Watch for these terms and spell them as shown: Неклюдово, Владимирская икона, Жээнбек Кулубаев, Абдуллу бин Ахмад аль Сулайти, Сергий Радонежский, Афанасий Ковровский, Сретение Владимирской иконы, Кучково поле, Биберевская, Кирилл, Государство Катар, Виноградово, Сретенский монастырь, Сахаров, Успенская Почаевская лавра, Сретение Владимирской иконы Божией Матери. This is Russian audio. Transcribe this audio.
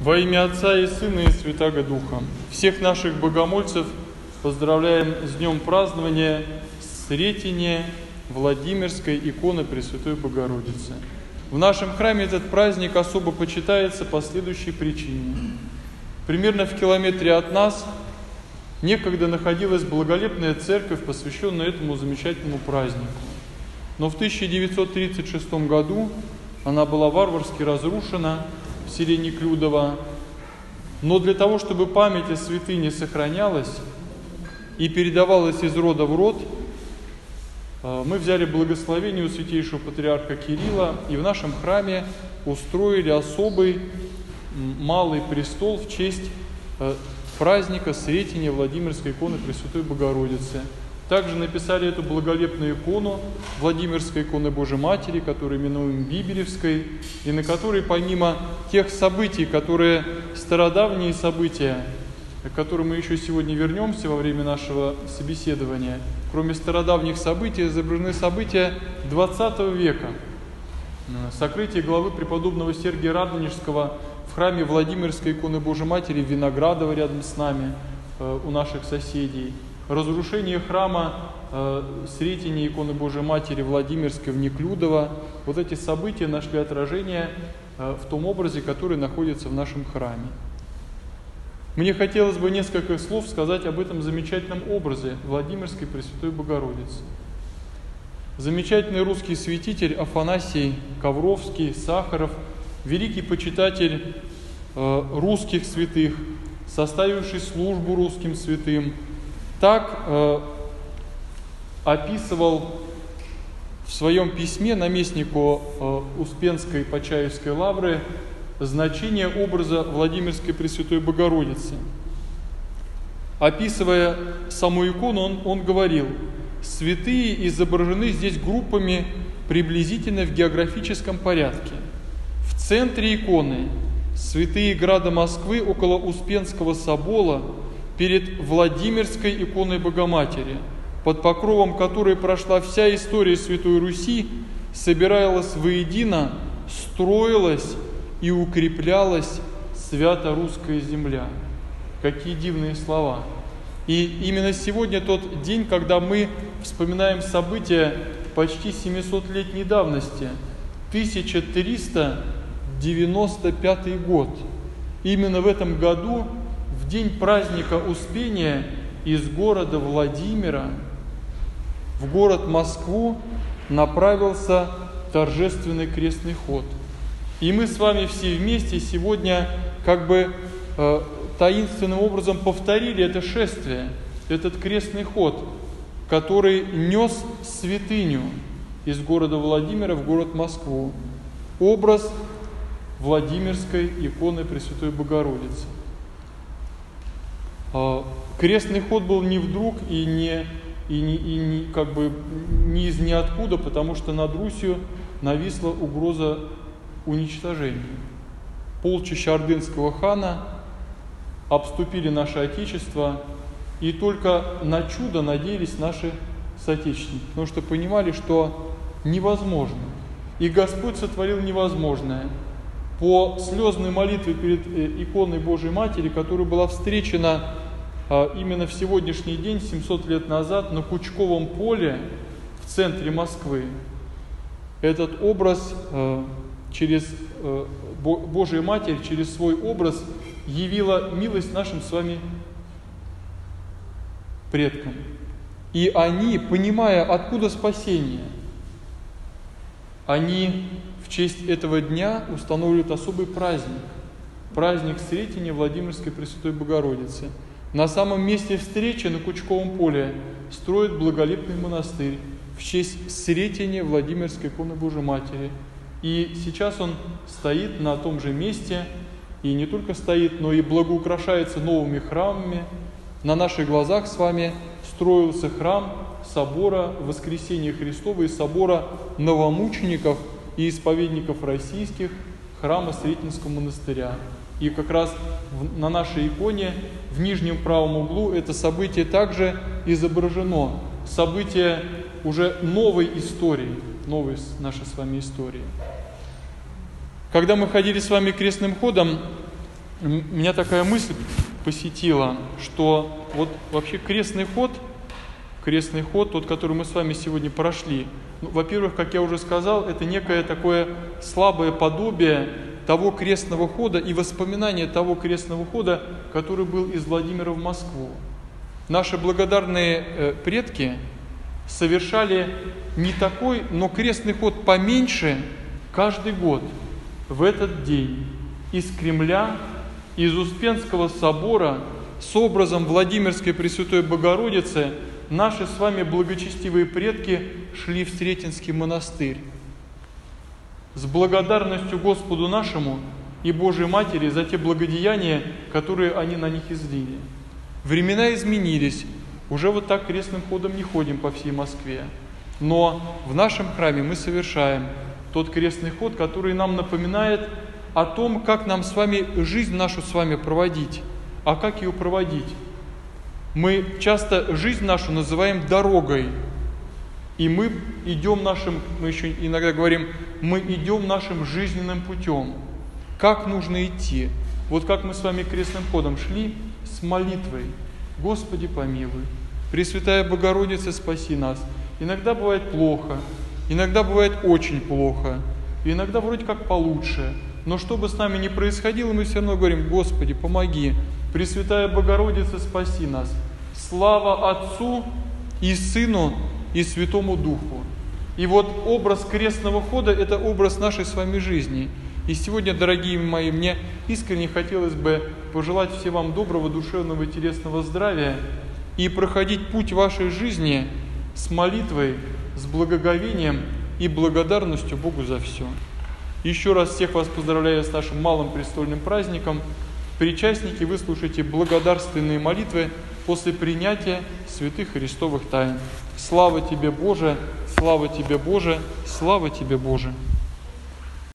Во имя Отца и Сына и Святаго Духа. Всех наших богомольцев поздравляем с днем празднования Сретения Владимирской иконы Пресвятой Богородицы. В нашем храме этот праздник особо почитается по следующей причине. Примерно в километре от нас некогда находилась благолепная церковь, посвященная этому замечательному празднику. Но в 1936 году она была варварски разрушена в селе Неклюдово. Но для того, чтобы память о святыне сохранялась и передавалась из рода в род, мы взяли благословение у святейшего патриарха Кирилла и в нашем храме устроили особый малый престол в честь праздника Сретения Владимирской иконы Пресвятой Богородицы. Также написали эту благолепную икону Владимирской иконы Божией Матери, которую именуем Биберевской, и на которой помимо тех событий, которые стародавние события, к которым мы еще сегодня вернемся во время нашего собеседования, кроме стародавних событий, изображены события XX века. Сокрытие главы преподобного Сергия Радонежского в храме Владимирской иконы Божией Матери в Виноградово рядом с нами, у наших соседей. Разрушение храма Сретения иконы Божией Матери Владимирской в Неклюдово. Вот эти события нашли отражение в том образе, который находится в нашем храме. Мне хотелось бы несколько слов сказать об этом замечательном образе Владимирской Пресвятой Богородицы. Замечательный русский святитель Афанасий Ковровский, Сахаров, великий почитатель русских святых, составивший службу русским святым, так описывал в своем письме наместнику Успенской Почаевской лавры значение образа Владимирской Пресвятой Богородицы. Описывая саму икону, он говорил: «Святые изображены здесь группами приблизительно в географическом порядке. В центре иконы святые града Москвы около Успенского собора, перед Владимирской иконой Богоматери, под покровом которой прошла вся история Святой Руси, собиралась воедино, строилась и укреплялась свято-русская земля». Какие дивные слова! И именно сегодня тот день, когда мы вспоминаем события почти 700-летней давности, 1395 год. Именно в этом году, в день праздника Успения, из города Владимира в город Москву направился торжественный крестный ход. И мы с вами все вместе сегодня как бы таинственным образом повторили это шествие, этот крестный ход, который нес святыню из города Владимира в город Москву. Образ Владимирской иконы Пресвятой Богородицы. Крестный ход был не вдруг и не как бы не из ниоткуда, потому что над Русью нависла угроза уничтожения. Полчища ордынского хана обступили наше Отечество, и только на чудо надеялись наши соотечественники, потому что понимали, что невозможно. И Господь сотворил невозможное. По слезной молитве перед иконой Божией Матери, которая была встречена именно в сегодняшний день, 700 лет назад, на Кучковом поле в центре Москвы, этот образ через Божию Матерь, через свой образ явила милость нашим с вами предкам. И они, понимая, откуда спасение, они в честь этого дня устанавливают особый праздник. Праздник Сретения Владимирской Пресвятой Богородицы. На самом месте встречи на Кучковом поле строят благолепный монастырь в честь Сретения Владимирской иконы Божией Матери. И сейчас он стоит на том же месте, и не только стоит, но и благоукрашается новыми храмами. На наших глазах с вами строился храм собора Воскресения Христова и собора новомучеников и исповедников российских храма Сретенского монастыря. И как раз на нашей иконе в нижнем правом углу это событие также изображено. Событие уже новой истории, новой нашей с вами истории. Когда мы ходили с вами крестным ходом, Меня такая мысль посетила, что вот вообще крестный ход, тот, который мы с вами сегодня прошли, ну, во-первых, как я уже сказал, это некое такое слабое подобие того крестного хода и воспоминание того крестного хода, который был из Владимира в Москву. Наши благодарные предки совершали не такой, но крестный ход поменьше каждый год в этот день из Кремля, из Успенского собора с образом Владимирской Пресвятой Богородицы. Наши с вами благочестивые предки шли в Сретенский монастырь. С благодарностью Господу нашему и Божией Матери за те благодеяния, которые они на них излили. Времена изменились. Уже вот так крестным ходом не ходим по всей Москве. Но в нашем храме мы совершаем тот крестный ход, который нам напоминает о том, как нам с вами жизнь нашу с вами проводить. А как ее проводить? Мы часто жизнь нашу называем дорогой. И мы идем нашим, мы еще иногда говорим, мы идем нашим жизненным путем. Как нужно идти? Вот как мы с вами крестным ходом шли с молитвой. Господи, помилуй. Пресвятая Богородица, спаси нас. Иногда бывает плохо, иногда бывает очень плохо, иногда вроде как получше. Но что бы с нами ни происходило, мы все равно говорим, Господи, помоги. Пресвятая Богородица, спаси нас. Слава Отцу и Сыну и Святому Духу. И вот образ крестного хода – это образ нашей с вами жизни. И сегодня, дорогие мои, мне искренне хотелось бы пожелать всем вам доброго, душевного и телесного здравия и проходить путь вашей жизни с молитвой, с благоговением и благодарностью Богу за все. Еще раз всех вас поздравляю с нашим малым престольным праздником. Причастники, вы слушаете благодарственные молитвы после принятия святых Христовых тайн. Слава Тебе, Боже! Слава Тебе, Боже! Слава Тебе, Боже!